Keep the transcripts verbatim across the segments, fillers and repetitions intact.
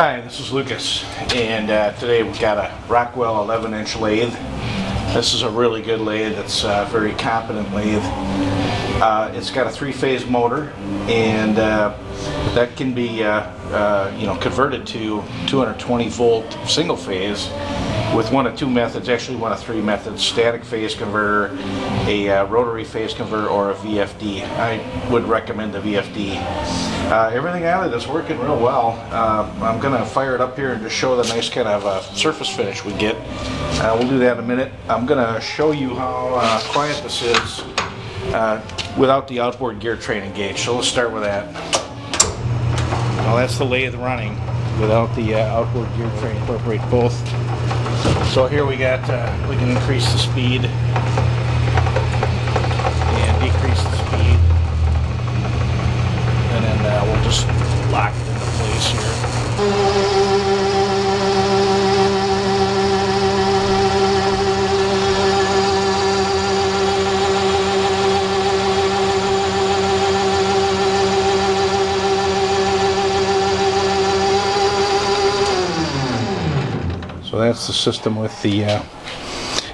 Hi, this is Lucas, and uh, today we've got a Rockwell eleven inch lathe. This is a really good lathe. It's a very competent lathe. Uh, it's got a three-phase motor, and uh, that can be uh, uh, you know, converted to two hundred twenty volt single phase with one of two methods, actually one of three methods: static phase converter, a uh, rotary phase converter, or a V F D. I would recommend the V F D. Uh, everything out of it is working real well. Uh, I'm going to fire it up here and just show the nice kind of uh, surface finish we get. Uh, we'll do that in a minute. I'm going to show you how uh, quiet this is uh, without the outboard gear train engaged. So let's start with that. Now that's the lathe running without the uh, outboard gear train. Incorporate both. So here we got, uh, we can increase the speed and decrease the speed, and then uh, we'll just lock it into place here. So that's the system with the, uh,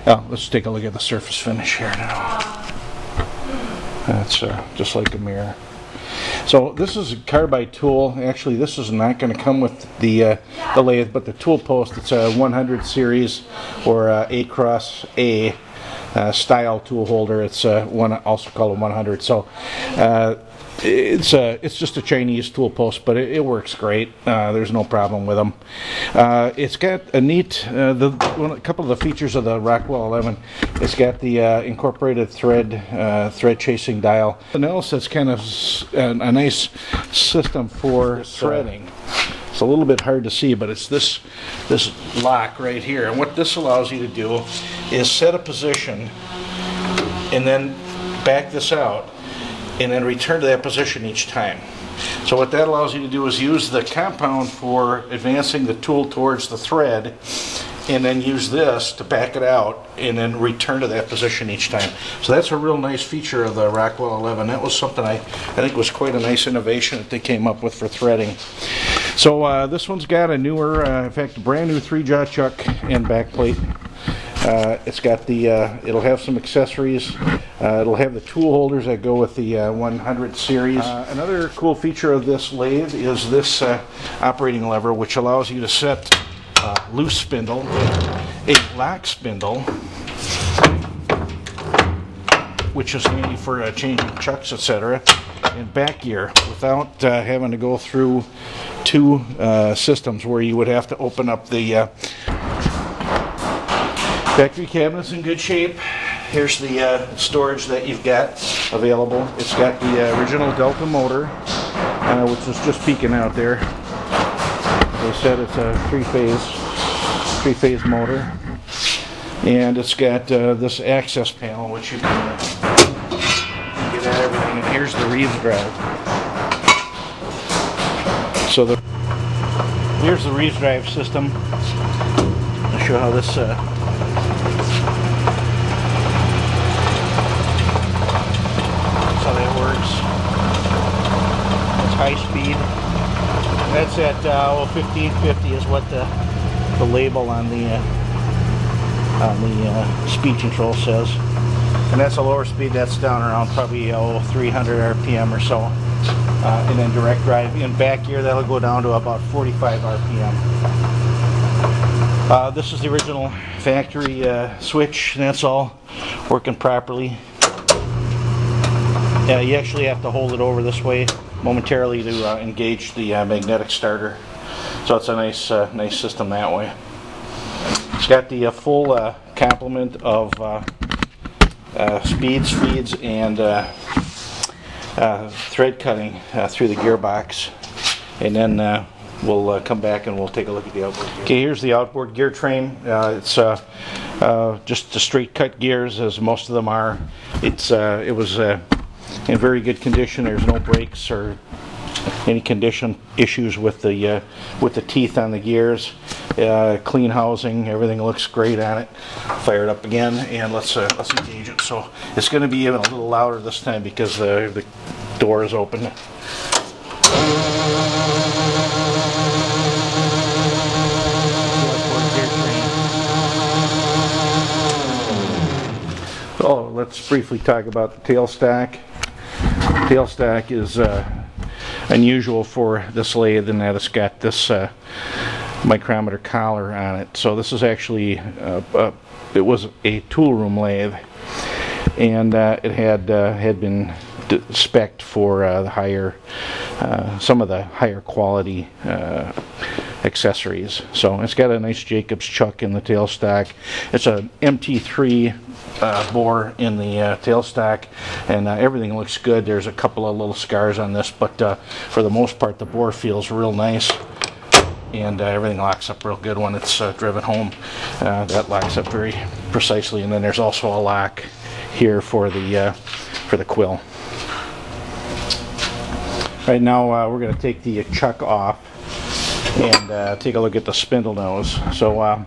oh, let's take a look at the surface finish here now. That's uh, just like a mirror. So this is a carbide tool. Actually, this is not going to come with the uh, the lathe, but the tool post. It's a one hundred series or uh, A cross A uh, style tool holder. It's uh, one also called a one hundred. So uh, it's a it's just a Chinese tool post, but it, it works great. Uh, there's no problem with them. Uh, it's got a neat uh, the one, a couple of the features of the Rockwell eleven. It's got the uh, incorporated thread uh, thread chasing dial. And also it's kind of a, a nice system for threading. It's a little bit hard to see, but it's this this lock right here. And what this allows you to do is set a position and then back this out, and then return to that position each time. So what that allows you to do is use the compound for advancing the tool towards the thread, and then use this to back it out and then return to that position each time. So that's a real nice feature of the Rockwell eleven. That was something I, I think was quite a nice innovation that they came up with for threading. So uh, this one's got a newer, uh, in fact, brand new three-jaw chuck and backplate. Uh, it's got the, uh, it'll have some accessories. Uh, it'll have the tool holders that go with the uh, one hundred series. Uh, another cool feature of this lathe is this uh, operating lever, which allows you to set a loose spindle, a lock spindle, which is handy for uh, changing chucks, et cetera, and back gear without uh, having to go through two uh, systems where you would have to open up the uh, factory cabinet's in good shape. Here's the uh, storage that you've got available. It's got the uh, original Delta motor, uh, which is just peeking out there. As I said, it's a three-phase, three-phase motor, and it's got uh, this access panel, which you can uh, get at everything. And here's the Reeves drive. So the here's the Reeves drive system. I'll show how this. Uh, High speed. That's at uh, well, fifteen fifty is what the the label on the uh, on the uh, speed control says, and that's a lower speed. That's down around probably oh, three hundred R P M or so, uh, and then direct drive in back gear that'll go down to about forty-five R P M. Uh, this is the original factory uh, switch, and that's all working properly. Yeah, you actually have to hold it over this way momentarily to uh, engage the uh, magnetic starter. So it's a nice uh, nice system that way. It's got the uh, full uh, complement of uh, uh, speeds, feeds, and uh, uh, thread cutting uh, through the gearbox. And then uh, we'll uh, come back and we'll take a look at the outboard gear. Okay, here's the outboard gear train. Uh, it's uh, uh, just the straight cut gears, as most of them are. It's uh, It was uh, in very good condition. There's no breaks or any condition issues with the uh, with the teeth on the gears. Uh, clean housing, everything looks great on it. Fire it up again, and let's uh, let's engage it. So it's going to be even a little louder this time because uh, the door is open. let's briefly talk about the tail stack. The tail stack is uh, unusual for this lathe in that it's got this uh, micrometer collar on it. So this is actually, uh, uh, it was a tool room lathe, and uh, it had uh, had been spec'd for uh, the higher, uh, some of the higher quality uh, accessories. So it's got a nice Jacobs chuck in the tailstock. It's an M T three uh, bore in the uh, tailstock, and uh, everything looks good. There's a couple of little scars on this, but uh, for the most part, the bore feels real nice, and uh, everything locks up real good when it's uh, driven home. Uh, that locks up very precisely, and then there's also a lock here for the uh, for the quill. Right now, uh, we're going to take the chuck off and uh, take a look at the spindle nose. So uh,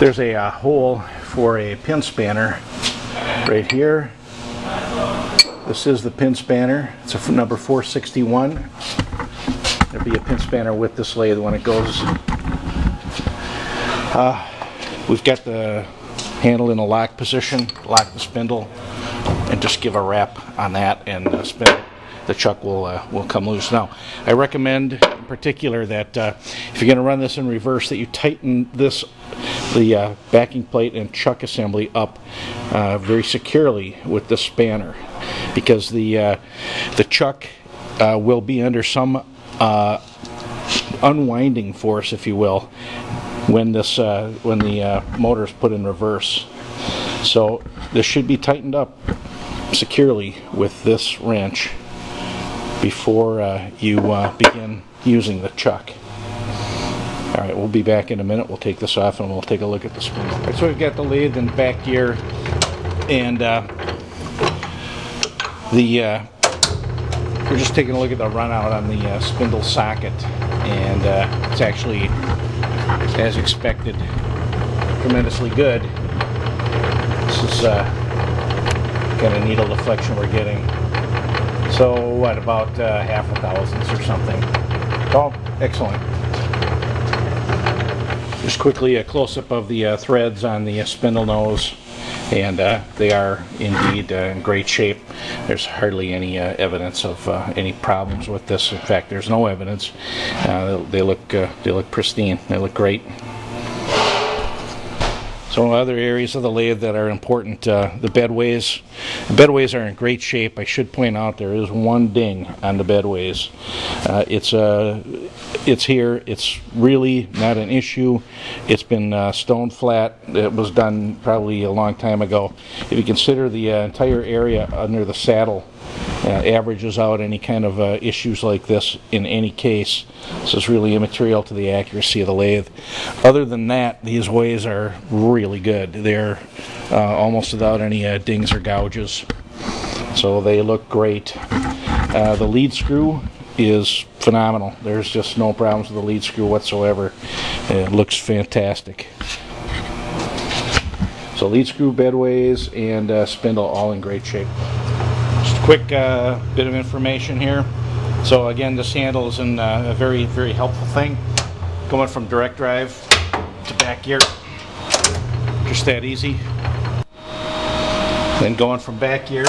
there's a, a hole for a pin spanner right here. This is the pin spanner. It's a number four sixty-one. There'll be a pin spanner with this lathe when it goes. Uh, we've got the handle in a lock position. Lock the spindle and just give a wrap on that, and uh, spin it. The chuck will uh, will come loose. Now, I recommend in particular that uh, if you're going to run this in reverse, that you tighten this the uh, backing plate and chuck assembly up uh, very securely with the spanner, because the uh, the chuck uh, will be under some uh, unwinding force, if you will, when this uh, when the uh, motor is put in reverse. So this should be tightened up securely with this wrench before uh, you uh, begin using the chuck. All right, we'll be back in a minute. We'll take this off and we'll take a look at the spindle. Right, so we've got the lathe in the back gear, and uh, the uh, we're just taking a look at the runout on the uh, spindle socket, and uh, it's actually, as expected, tremendously good. This is uh, kind of needle deflection we're getting. So what, about uh, half a thousandth or something. Oh, excellent. Just quickly a close-up of the uh, threads on the uh, spindle nose, and uh, they are indeed uh, in great shape. There's hardly any uh, evidence of uh, any problems with this. In fact, there's no evidence. Uh, they look uh, they look pristine. They look great. So other areas of the lathe that are important, uh, the bedways. The bedways are in great shape. I should point out there is one ding on the bedways. Uh, it's uh, it's here. It's really not an issue. It's been uh, stone flat. It was done probably a long time ago. If you consider the uh, entire area under the saddle uh, averages out any kind of uh, issues like this in any case. This is really immaterial to the accuracy of the lathe. Other than that, these ways are really good. They're uh, almost without any uh, dings or gouges, so they look great. Uh, the lead screw is phenomenal. There's just no problems with the lead screw whatsoever. It looks fantastic. So lead screw, bedways, and uh, spindle all in great shape. Quick uh, bit of information here. So again, this handle is in, uh, a very, very helpful thing. Going from direct drive to back gear, just that easy. Then going from back gear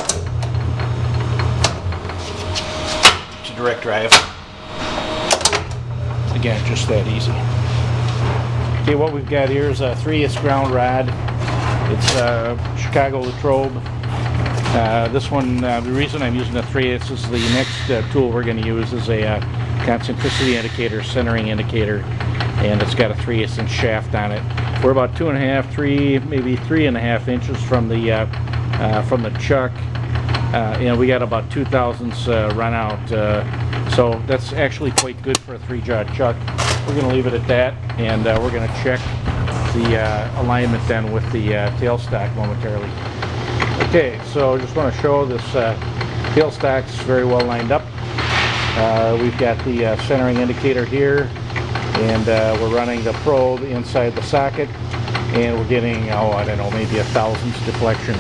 to direct drive, again, just that easy. Okay, what we've got here is a three eighths ground rod. It's uh, Chicago Latrobe. Uh, this one, uh, the reason I'm using the three eighths is the next uh, tool we're going to use is a uh, concentricity indicator, centering indicator, and it's got a three eighths inch shaft on it. We're about two and a half, three, maybe three and a half inches from the uh, uh, from the chuck, uh, and we got about two thousandths uh, run out. Uh, so that's actually quite good for a three-jaw chuck. We're going to leave it at that, and uh, we're going to check the uh, alignment then with the uh, tailstock momentarily. Okay, so I just want to show this uh, tailstock's very well lined up. Uh, we've got the uh, centering indicator here, and uh, we're running the probe inside the socket, and we're getting, oh, I don't know, maybe a thousandth deflection.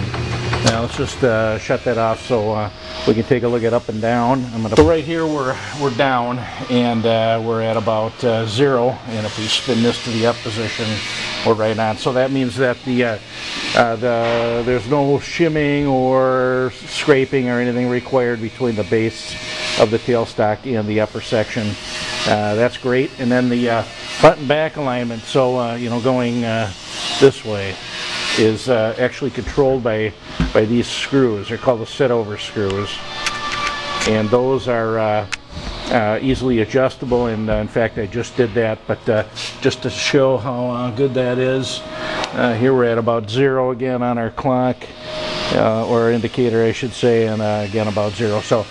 Now let's just uh, shut that off so uh, we can take a look at up and down. I'm gonna so right here we're we're down, and uh, we're at about uh, zero, and if we spin this to the up position, We're right on. So that means that the, uh, uh, the there's no shimming or scraping or anything required between the base of the tailstock and the upper section. Uh, that's great. And then the uh, front and back alignment, so uh, you know, going uh, this way, is uh, actually controlled by by these screws. They're called the sit-over screws, and those are uh, uh, easily adjustable. And uh, in fact, I just did that. But uh, just to show how uh, good that is, uh, here we're at about zero again on our clock, uh, or indicator, I should say, and uh, again about zero. So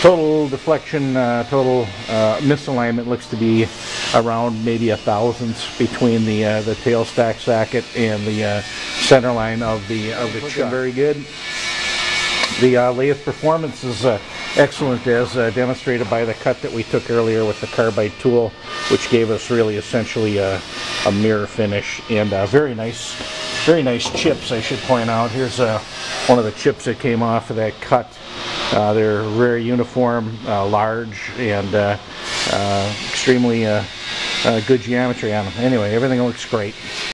total deflection, uh, total uh, misalignment looks to be around maybe a thousandth between the uh, the tailstock socket and the uh, center line of the of the chuck. Very good. The uh, lathe performance is uh, excellent, as uh, demonstrated by the cut that we took earlier with the carbide tool, which gave us really essentially a, a mirror finish, and uh, very nice, very nice chips, I should point out. Here's uh, one of the chips that came off of that cut. Uh, they're very uniform, uh, large, and uh, uh, extremely uh, uh, good geometry on them. Anyway, everything looks great.